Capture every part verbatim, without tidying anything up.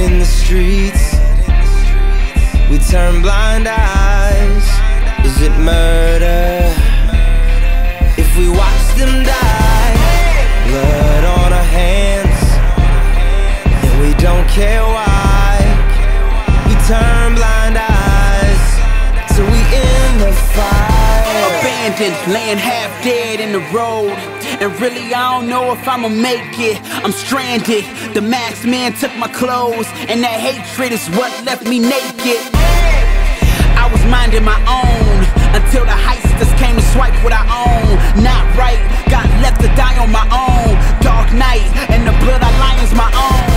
in the streets, we turn blind eyes. Is it murder if we watch them die? Blood on our hands, and we don't care why. We turn blind eyes till we end the fire. Abandoned, laying half dead in the road, and really I don't know if I'ma make it. I'm stranded, the masked man took my clothes, and that hatred is what left me naked. I was minding my own until the heisters came and swiped what I own. Not right, got left to die on my own. Dark night, and the blood I lion's my own.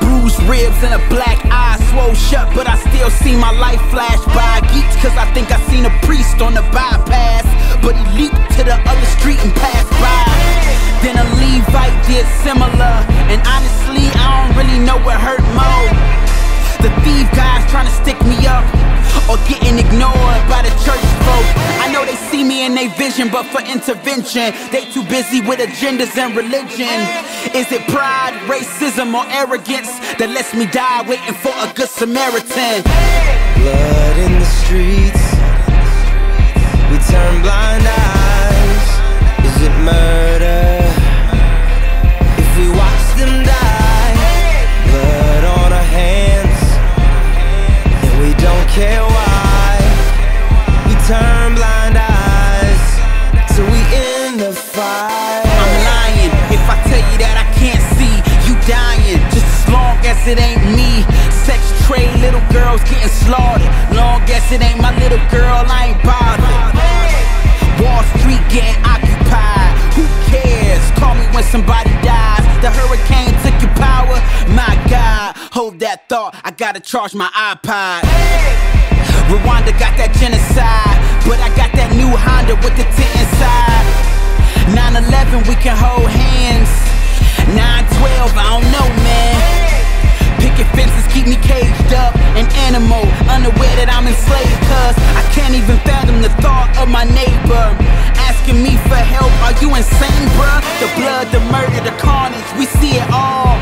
Bruised ribs and a black eye, swole shut, but I still see my life flash by. Geeks, cause I think I seen a priest on the bypass, but he leaped to the other street and passed by. Then a Levite did similar, and honestly, I don't really know what hurt more. The thief guys trying to stick me up, or getting ignored by the church folk. I know they see me in their vision, but for intervention, they too busy with agendas and religion. Is it pride, racism, or arrogance that lets me die waiting for a good Samaritan? Blood in the streets, we turn blind eyes. Is it murder if we watch them die? Blood on our hands, and we don't care why. We turn blind eyes till we end the fight. I'm lying if I tell you that I can't see you dying, just as long as it ain't me. Sex trade, little girls getting slaughtered, long as it ain't my little girl, I ain't bothered. Wall Street getting occupied, who cares? Call me when somebody dies. The hurricane took your power, my God. Hold that thought, I gotta charge my iPod. Rwanda got that genocide, but I got that new Honda with the tint inside. Nine eleven, we can hold hands. Nine twelve, I don't know, man. Picket fences keep me caged up, an animal, unaware that I'm enslaved. Cause I can't even fathom the thought of my neighbor asking me for help, are you insane, bruh? The blood, the murder, the carnage, we see it all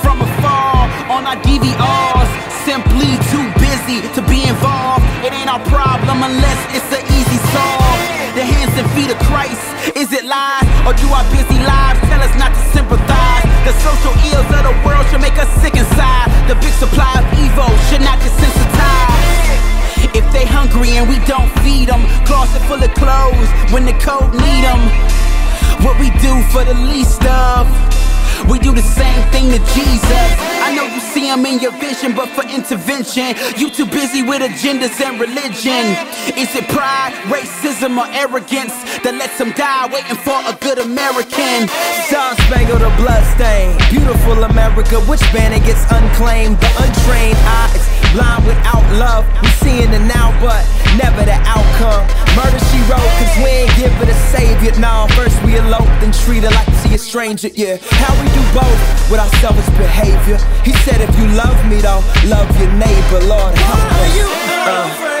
from afar on our D V Rs. Simply too busy to be involved. It ain't our problem unless it's an easy solve. The hands and feet of Christ, is it lies? Or do our busy lives tell us not to sympathize? The social ills of the world should make us sick inside. The big supply of evil should not desensitize. If they hungry and we don't feed them, closet full of clothes when the cold need them. What we do for the least of, we do the same thing to Jesus. I know you see him in your vision, but for intervention, you too busy with agendas and religion. Is it pride, racism, or arrogance that lets him die waiting for a good American? Star spangled or bloodstain, beautiful America, which banner gets unclaimed? The untrained eyes, blind without love, we seeing the now but never the outcome. Murder she wrote, cause we ain't give her the savior. Nah, first we elope, then treat her like she a stranger, yeah. How we do both with our selfish behavior. He said if you love me though, love your neighbor, Lord help us.